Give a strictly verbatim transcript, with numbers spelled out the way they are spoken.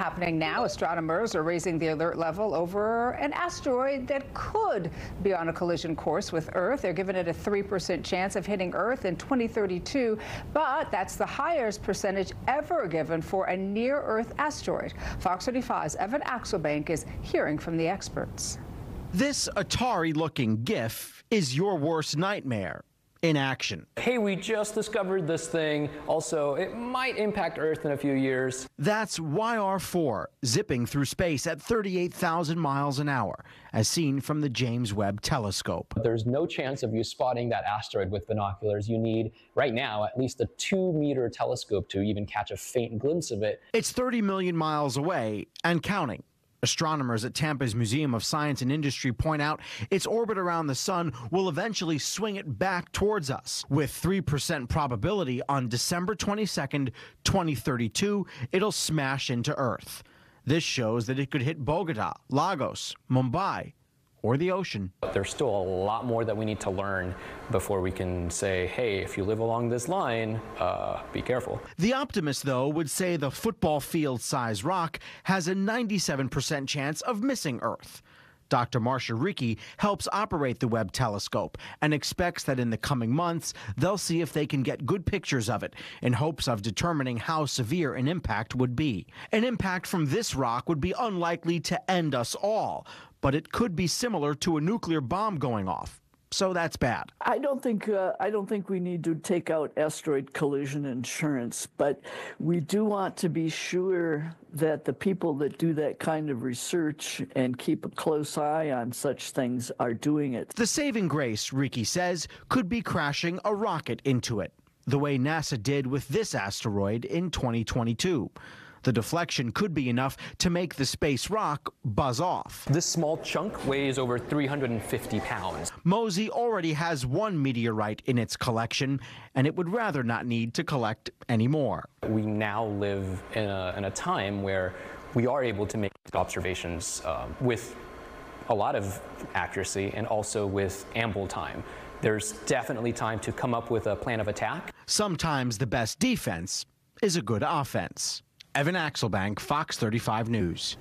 happening now, astronomers are raising the alert level over an asteroid that could be on a collision course with Earth. They're giving it a three percent chance of hitting Earth in twenty thirty-two, but that's the highest percentage ever given for a near-Earth asteroid. Fox thirty-five's Evan Axelbank is hearing from the experts. This Atari-looking GIF is your worst nightmare in action. Hey, we just discovered this thing. Also, it might impact Earth in a few years. That's Y R four zipping through space at thirty-eight thousand miles an hour, as seen from the James Webb Telescope. There's no chance of you spotting that asteroid with binoculars. You need, right now, at least a two meter telescope to even catch a faint glimpse of it. It's thirty million miles away and counting. Astronomers at Tampa's Museum of Science and Industry point out its orbit around the sun will eventually swing it back towards us. With three percent probability on December twenty-second, twenty thirty-two, it'll smash into Earth. This shows that it could hit Bogota, Lagos, Mumbai, or the ocean. There's still a lot more that we need to learn before we can say, hey, if you live along this line, uh, be careful. The optimist, though, would say the football field-sized rock has a ninety-seven percent chance of missing Earth. Doctor Marcia Rieke helps operate the Webb telescope and expects that in the coming months, they'll see if they can get good pictures of it in hopes of determining how severe an impact would be. An impact from this rock would be unlikely to end us all, but it could be similar to a nuclear bomb going off. So that's bad. I don't think uh, I don't think we need to take out asteroid collision insurance, but we do want to be sure that the people that do that kind of research and keep a close eye on such things are doing it. The saving grace, Rieke says, could be crashing a rocket into it, the way NASA did with this asteroid in twenty twenty-two. The deflection could be enough to make the space rock buzz off. This small chunk weighs over three hundred fifty pounds. MOSI already has one meteorite in its collection, and it would rather not need to collect any more. We now live in a, in a time where we are able to make observations uh, with a lot of accuracy and also with ample time. There's definitely time to come up with a plan of attack. Sometimes the best defense is a good offense. Evan Axelbank, Fox thirty-five News.